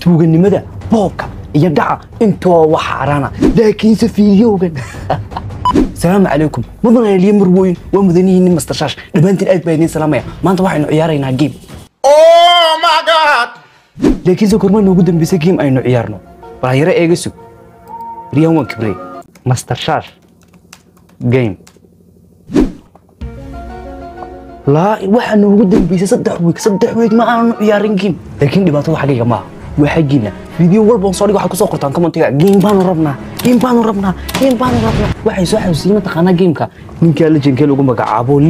توجني ماذا بوك يدعى انتوا وحرانا لكن سفيه وجن. السلام عليكم مضنا اليوم روين ومدنيين مستشاش لبنت الأب بينين سلامية ما أنت واحد عيارين هجيب. أوه ما جات. لكن ذكر ما نوجدن بسجيم أي عيارنا برايرة إيجسو رياوم كبري مستشاش جيم. لا واحد نوجدن بيصدق ويك ما عيارين جيم لكن دي بطل حقيقة ما وحجينا فيديو والبون صاري واحد كسر قطعان كمان تيجي جيم بانو ربنا واحد ساحر سيمة خانة جيم كا من كله جن كله قوم بقعبو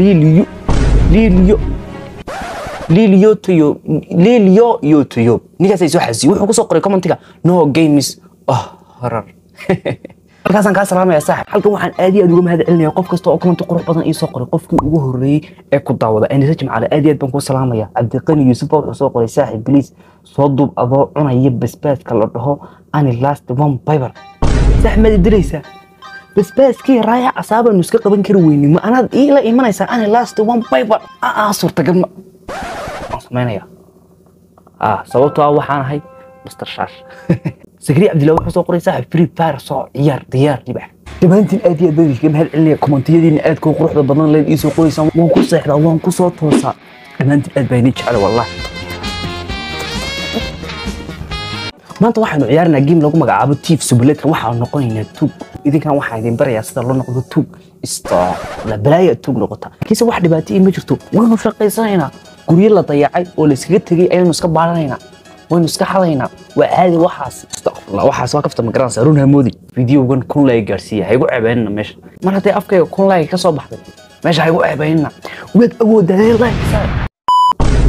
ليليو تيو نيجا سيد ساحر سيم واحد كسر قطعان كمان تيجي no games هرر الكاسان كاسرام يا ساحر حلقة واحد آدي أدوم هذا إلنا يقف كستو كمان تقرأ بدن إيه ساقر قف كي وهري أكو دعوة أنا سجم على آدي أدبان كسرام يا أدقني يوسف وساقر ساحر بليز صدّب أضاء أنا يبس بس كله أنا last vampire زحمة الدريسة بس كي رايح أصاب المسكت بين كرويني ما أنا إيه لا إيمان يسأل أنا last vampire أصر تجمع ما أنا يا صوتها وحان هاي مسترشاش سكري عبد الله وحسن قري ساحب فري فار صار ديار تبع تبانت الآدي أبدي كم هالعليا كومنتية دي نقاد كوك روح لبنان لين يسوق قري سام وانكو سحر وانكو صوت وصا تبانت الآد بينيتش على والله ما أنت واحد عيارنا جيم لو كنا عابد تيف سبلت واحد نقولين توب إذا كان واحد ينبري يستغلون نقول توب استا لا بلاية توب نقطة كيس واحد باتي مجر توب وين فرق يصيرنا قولي الله طيعي ولا سكرت تجي أي نسكب علينا ونسكح علينا وعادي وحاس استغفر الله وحاس واقفته مقران سارونها مودي فيديو قن كون لاي جارسيا هيقع بيننا ماشي مرة تي أفكار كون لاي كسب بحدي ماشي هيقع بيننا ويد أبو دليل لاي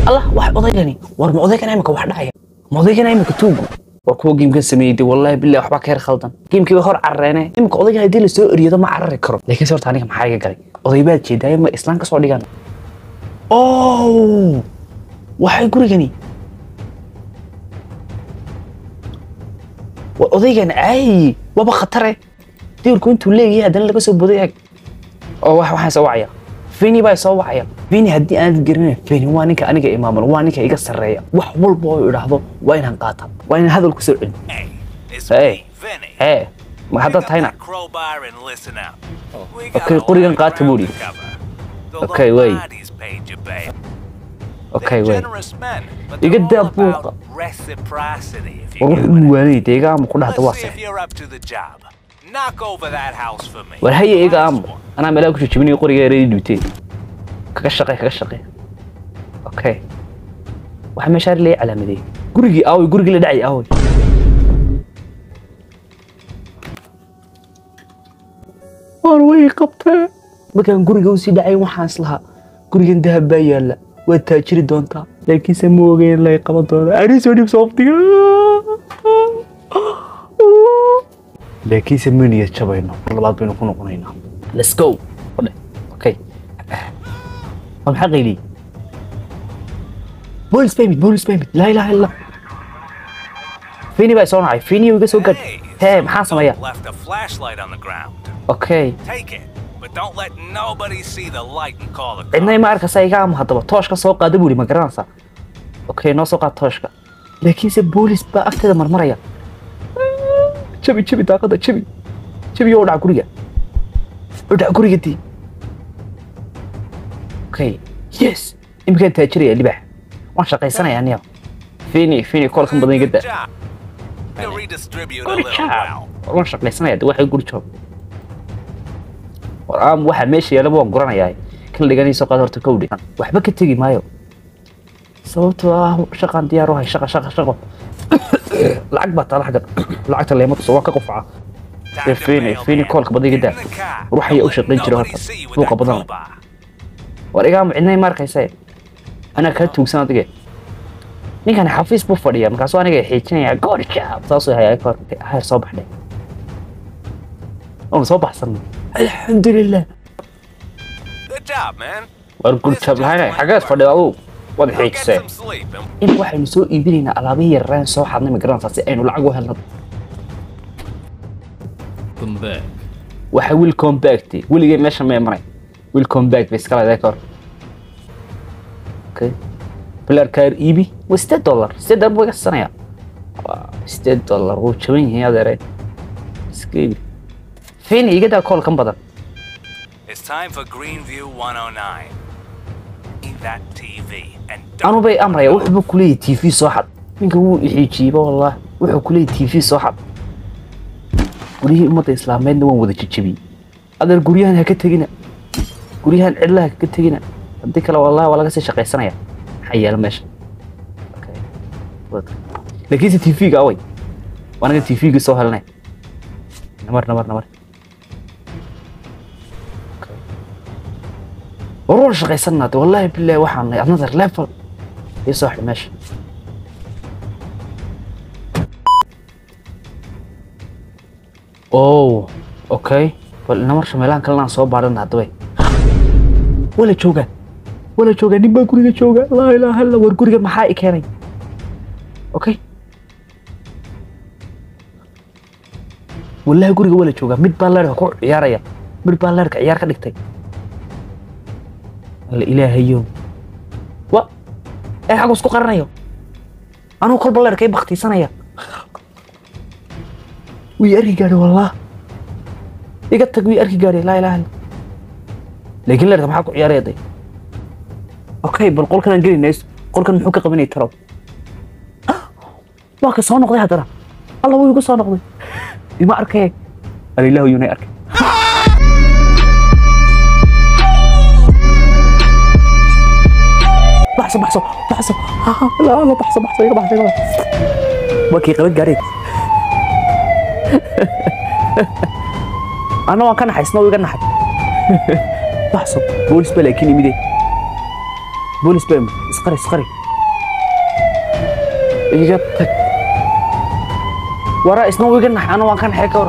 الله واحد أضيعني ورم أضيك أنا مك واحد عيا مضيك أنا مك توجو وكو جيم كان سميدي والله بالله وحبك خير خلطان جيم كي بخور عرينا مك أضيك هيدي اللي سوق رياضة ما عرّي كرب لكن صرت عليك محاجة قري أضيبات شي دايما إسلام كسر لي أوه واحد يقول وأضيعن عاي وبخطره تقول كنتوا ليه هذا اللي بسوي بضيعك أو واحد سواعية فيني باي سواعية فيني هدي أنا تقرني فيني وأنا إمام وأنا كإجسرية وحول بوي ولحظة وين هنقاطع وين هذا الكسر إيه ما حضرت هنا أوكي قري هنقاطع بولي أوكي وين Okay, wait. You get that book. What? وتأجير دونتا لكن سموه غير لا يقبل دونتا أريد سويني بصوفتي لكن سموني يتشابهنا والله بعد بينكم نقولنا let's go okay الحق لي بولس بيمت لا إله إلا فيني بقى صنعي فيني وجس وجد تام حاسم يا okay But don't let nobody see the light and call it. إني ما أعرف سايقها مهضبة توشكا سوق دبولي مقرانسة. أوكي نسوق توشكا. لكن سبوليس بقى أكتر مرمرة. شبي تاخذ شبي يودع كوريا. يودع كوريا دي. أوكي يس يمكن تأجري اللي بح. ما شقي سنة يعني. فيني كل كم بدي جدا. كل شاب. ما شقي سنة ده واحد يقول شاب. وأنا واحد ماشي يا لبون قرنا ياي كل اللي جاني سوق أدرت كودي وحبك تيجي مايو صوت شقة عندي أروح شقة العقبة طلع حدا العقبة اللي متصور كقفعة فيني كولك بدي جدا روح يأوش الرجل هذا فوق بضم ورجعم عندنا مارك يساي أنا كنت وسنة تيجي نيجي نحفيز بوفريا مكسوانة جاي حيتني يا قرشة صوصي هاي أكبر هاي صباح ده أو صباح صنم الحمد لله. Good job, man. وأقول شاب هاي حاجات فدي أبو وضحيك سين. إن واحد مسوي يبينا على بيه الران سو حضني مجران فسئين ولعقوا هالنط. كومباك. وحاول كومباكتي واللي جاي ماشي ما يمرين. والكومباك بس كلا ذكر. أوكي. بلار كاير إيبي و$6 $6 بوجه السنة. $8 wuu jaban yahay adeeray iskii fiin igada call kan badan It's time for Greenview 109 in that TV and anu bay amray wuxuu ku leeyahay TV soo xad ninka wuu xijiiba wallaah wuxuu ku leeyahay TV soo xad guriga umada islaameedna waan wada jijibi adeer guriyahan ha ka tagina guriyahan cidlaha ka tagina hadii kala wallaah walaga sii shaqeysanaya xayal meesha okay what لكن تيفيك أوي، وأنا تيفيك سهلني. نمر. وروش غي سنة والله بالله وحنا نظر ليفل يا صاحبي ماشي. أوه أوكي، والنمر شمالان كلنا نصوب بعضنا هدوي. ولا شوكة نبى كوريك شوكة لا إله إلا الله وركوريك محايك هني. أوكي. والله قريق ولا شوقة $100 كوع يا ريال $100 كعيار كدكتي الإله يوم وا إيه حق وسكو قرنيو أنا وكل $1 كي بختي سنة يا ويأركي قاري والله يقتك ويأركي قاري لا إله إلا لكن لا تبحق عيار يدي أوكي بالقول كنا نجري الناس قول كنا نحكي قبل يتراب ما كسرنا قضيها ترى الله هو يقول صانقضي ما أركي قال الله يوني أركي بحسب لا بحسب يلا وكي قلت قريت أنا ما كان حيسنا ويقنا حد بحسب بوليس بلا كيني ميدي بوليس بلا اسقري إجابتك ورا اسمه ويجنح أنا وكان حكور